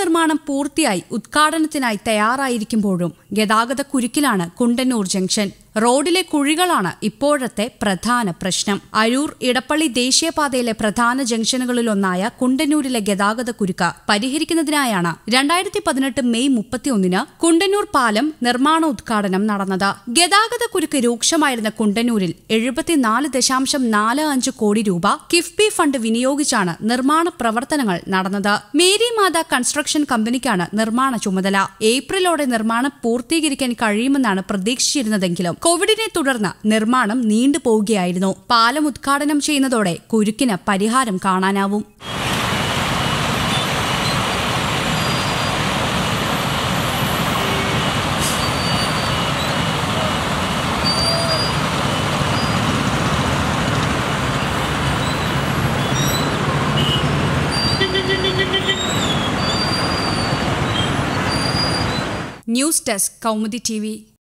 നിർമ്മാണം പൂർത്തിയായി ഉദ്ഘാടനത്തിനായി തയ്യാറായിരിക്കുമ്പോഴും ഗതാഗത കുരുക്കിലാണ് കുണ്ടന്നൂർ ജംഗ്ഷൻ. റോഡിലെ കുഴികളാണ് ഇപ്പോഴത്തെ പ്രധാന പ്രശ്നം. അരൂർ ഇടപ്പള്ളി ദേശീയപാതയിലെ പ്രധാന ജംഗ്ഷനുകളിലൊന്നായ കുണ്ടന്നൂരിലെ ഗതാഗത കുരുക്ക് പരിഹരിക്കുന്നതിനായാണ് 2018 മെയ് 31-ന് കുണ്ടന്നൂർ പാലം നിർമ്മാണോദ്ഘാടനം നടന്നത്. ഗതാഗത കുരുക്ക് രൂക്ഷമായിരുന്ന കുണ്ടന്നൂരിൽ 74.45 കോടി രൂപ കിഫ്ബി ഫണ്ട് വിനിയോഗിച്ചാണ് നിർമ്മാണ പ്രവർത്തനങ്ങൾ നടന്നത്. മേരി മാതാ കൺസ്ട്രൻ കമ്പനിക്കാണ് നിർമ്മാണ ചുമതല. ഏപ്രിലോടെ നിർമ്മാണം പൂർത്തീകരിക്കാൻ കഴിയുമെന്നാണ് പ്രതീക്ഷിച്ചിരുന്നതെങ്കിലും കോവിഡിനെ തുടർന്ന് നിർമ്മാണം നീണ്ടുപോവുകയായിരുന്നു. പാലം ഉദ്ഘാടനം ചെയ്യുന്നതോടെ കുരുക്കിന് പരിഹാരം കാണാനാവും. News Desk, Kaumudi TV.